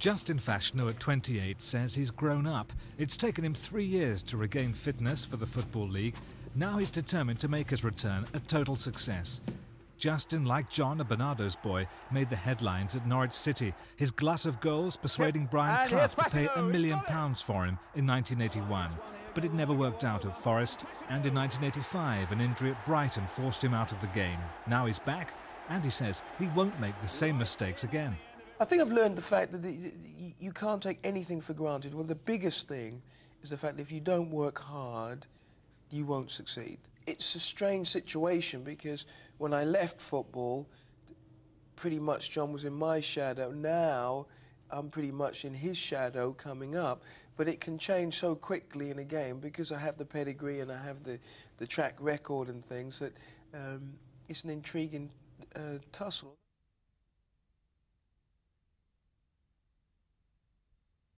Justin Fashanu at 28 says he's grown up. It's taken him 3 years to regain fitness for the Football League. Now he's determined to make his return a total success. Justin, like John, a Bernardo's boy, made the headlines at Norwich City, his glut of goals persuading Brian Clough to pay £1 million for him in 1981. But it never worked out at Forest, and in 1985 an injury at Brighton forced him out of the game. Now he's back, and he says he won't make the same mistakes again. I think I've learned the fact that you can't take anything for granted. Well, the biggest thing is the fact that if you don't work hard, you won't succeed. It's a strange situation because when I left football, pretty much John was in my shadow. Now I'm pretty much in his shadow coming up. But it can change so quickly in a game because I have the pedigree and I have the track record and things that it's an intriguing tussle.